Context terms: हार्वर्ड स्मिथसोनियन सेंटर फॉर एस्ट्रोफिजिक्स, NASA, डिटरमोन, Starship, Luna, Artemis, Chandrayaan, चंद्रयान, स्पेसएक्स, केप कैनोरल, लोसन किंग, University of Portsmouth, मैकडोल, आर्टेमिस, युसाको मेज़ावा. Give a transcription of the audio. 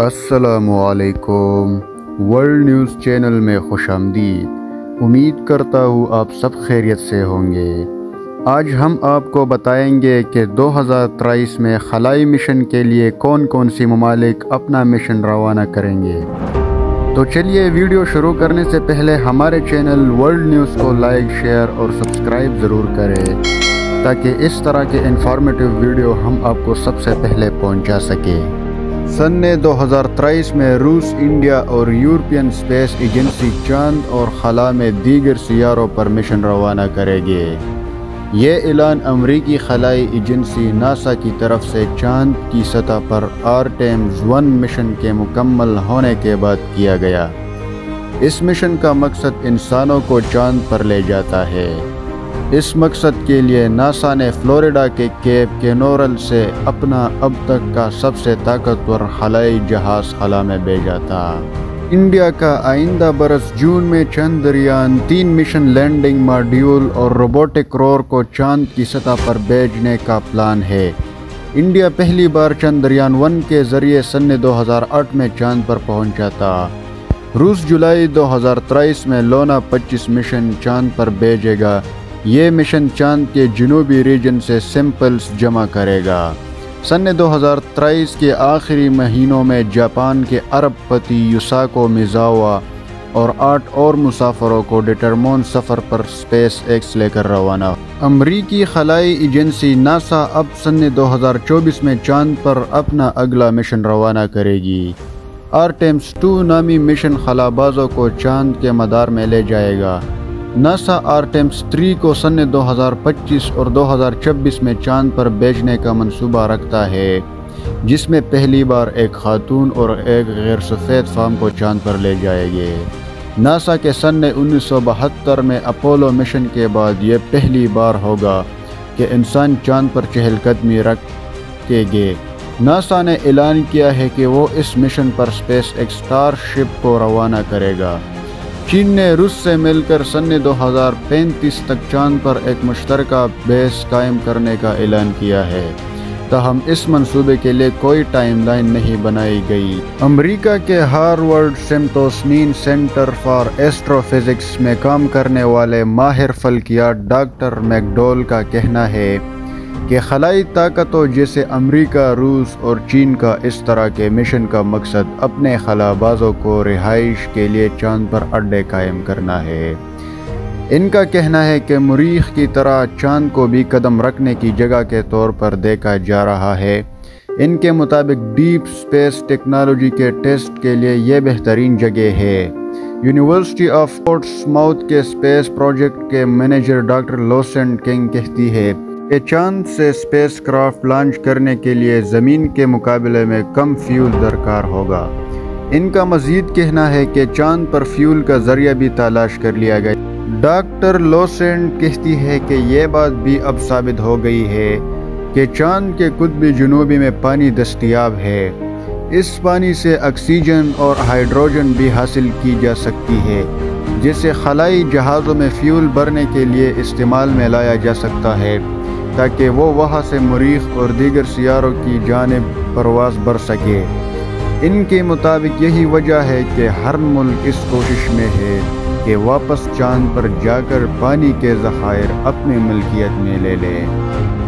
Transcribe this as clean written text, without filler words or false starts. अस्सलामुअलैकुम, world news channel में खुशामदीद। उम्मीद करता हूँ आप सब खैरियत से होंगे। आज हम आपको बताएंगे कि 2023 में खलाई मिशन के लिए कौन कौन सी ममालिक अपना मिशन रवाना करेंगे। तो चलिए वीडियो शुरू करने से पहले हमारे चैनल वर्ल्ड न्यूज़ को लाइक, शेयर और सब्सक्राइब ज़रूर करें ताकि इस तरह के इंफॉर्मेटिव वीडियो हम आपको सबसे पहले पहुंचा सकें। सन 2023 में रूस, इंडिया और यूरोपियन स्पेस एजेंसी चांद और खला में दीगर सियारों पर मिशन रवाना करेगी। ये ऐलान अमरीकी खलाई एजेंसी नासा की तरफ से चांद की सतह पर आर्टेमिस 1 मिशन के मुकम्मल होने के बाद किया गया। इस मिशन का मकसद इंसानों को चांद पर ले जाता है। इस मकसद के लिए नासा ने फ्लोरिडा के केप कैनोरल से अपना अब तक का सबसे ताकतवर खलाई जहाज़ खला में भेजा था। इंडिया का आइंदा बरस जून में चंद्रयान 3 मिशन लैंडिंग मॉड्यूल और रोबोटिक रोवर को चांद की सतह पर भेजने का प्लान है। इंडिया पहली बार चंद्रयान 1 के ज़रिए सन 2008 में चांद पर पहुंचा था। रूस जुलाई 2023 में लूना 25 मिशन चांद पर भेजेगा। ये मिशन चांद के जनूबी रीजन से सैंपल्स जमा करेगा। सन 2023 के आखिरी महीनों में जापान के अरबपति युसाको मेज़ावा और 8 और मुसाफरों को डिटरमोन सफ़र पर स्पेसएक्स लेकर रवाना। अमरीकी खलाई एजेंसी नासा अब सन 2024 में चांद पर अपना अगला मिशन रवाना करेगी। आर्टेमिस 2 नामी मिशन खलाबाजों को चांद के मदार में ले जाएगा। नासा आर्टेमिस 3 को सन 2025 और 2026 में चांद पर भेजने का मंसूबा रखता है, जिसमें पहली बार एक खातून और एक गैर सफ़ेद फार्म को चांद पर ले जाएंगे। नासा के सन 1972 में अपोलो मिशन के बाद यह पहली बार होगा कि इंसान चांद पर चहलकदमी रखेंगे। नासा ने ऐलान किया है कि वो इस मिशन पर स्पेसएक्स स्टारशिप को रवाना करेगा। चीन ने रूस से मिलकर सन 2035 तक चांद पर एक मुश्तरका बेस कायम करने का ऐलान किया है, ताहम इस मंसूबे के लिए कोई टाइमलाइन नहीं बनाई गई। अमेरिका के हार्वर्ड स्मिथसोनियन सेंटर फॉर एस्ट्रोफिजिक्स में काम करने वाले माहिर फल्कियात डॉक्टर मैकडोल का कहना है कि खलाई ताकतों जैसे अमेरिका, रूस और चीन का इस तरह के मिशन का मकसद अपने खलाबाजों को रिहाइश के लिए चांद पर अड्डे कायम करना है। इनका कहना है कि मुरीख की तरह चांद को भी कदम रखने की जगह के तौर पर देखा जा रहा है। इनके मुताबिक डीप स्पेस टेक्नोलॉजी के टेस्ट के लिए यह बेहतरीन जगह है। यूनिवर्सिटी ऑफ पोर्ट्समाउथ के स्पेस प्रोजेक्ट के मैनेजर डॉक्टर लोसन किंग कहती है ये चांद से स्पेसक्राफ्ट लॉन्च करने के लिए ज़मीन के मुकाबले में कम फ्यूल दरकार होगा। इनका मज़ीद कहना है कि चांद पर फ्यूल का ज़रिया भी तलाश कर लिया गया। डॉक्टर लोसन कहती है कि यह बात भी अब साबित हो गई है कि चांद के कुतबी जनूबी में पानी दस्तियाब है। इस पानी से ऑक्सीजन और हाइड्रोजन भी हासिल की जा सकती है, जिसे खलाई जहाज़ों में फ्यूल भरने के लिए इस्तेमाल में लाया जा सकता है ताकि वो वहाँ से मुरीख और दीगर सियारों की जानिब परवाज़ भर सके। इनके मुताबिक यही वजह है कि हर मुल्क इस कोशिश में है कि वापस चांद पर जाकर पानी के ज़खायर अपनी मिल्कियत में ले लें।